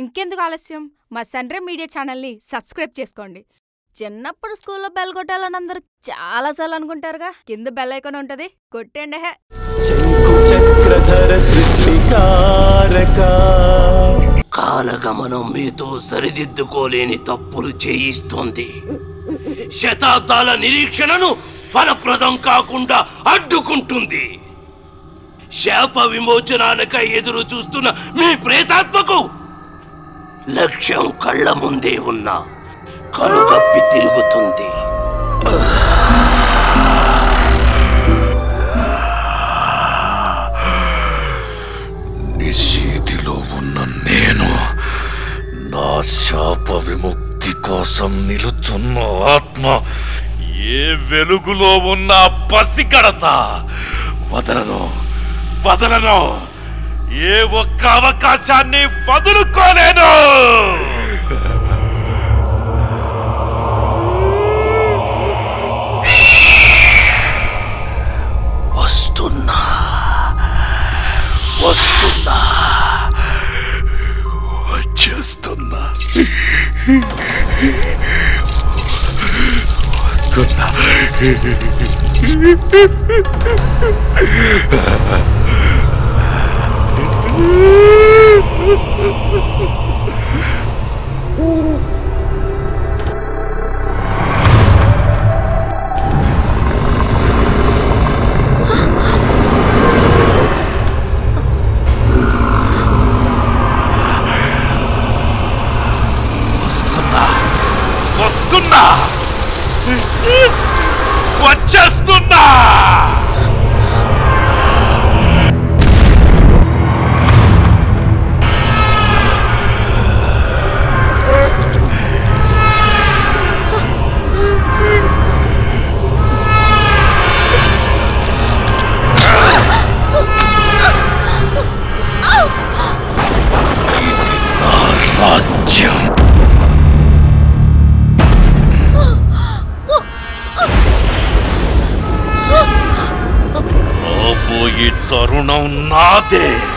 ఇంకెందుకు ఆలస్యం, మా సన్ డ్రీమ్ మీడియా ఛానల్ని సబ్స్క్రైబ్ చేసుకోండి. చిన్నప్పుడు స్కూల్లో బెల్ కొట్టాలని అందరూ చాలాసార్లు అనుకుంటారుగా, కింద బెల్ ఐకాన్ ఉంటుంది, కొట్టండి. కాలగమనం మీతో సరిదిద్దుకోలేని తప్పులు చేయిస్తుంది. శతాబ్దాల నిరీక్షణను ఫలప్రదం కాకుండా అడ్డుకుంటుంది. శాప విమోచనానికై ఎదురు చూస్తున్న మీ ప్రేతాత్మకు లక్ష్యం కళ్ళ ముందే ఉన్నా కనుగప్పి తిరుగుతుంది. నిశీతిలో ఉన్న నేను నా శాప విముక్తి కోసం నిలుచున్న ఆత్మ. ఏ వెలుగులో ఉన్న పసిగడత వదలను, వదలను, ఏ ఒక్క అవకాశాన్ని వదులుకోలేను. వస్తున్నా, వస్తున్నా, వచ్చేస్తున్నా, వస్తున్నా. వస్తున్నా, వస్తున్నా, వచ్చేస్తున్నా. తరుణం నాదే.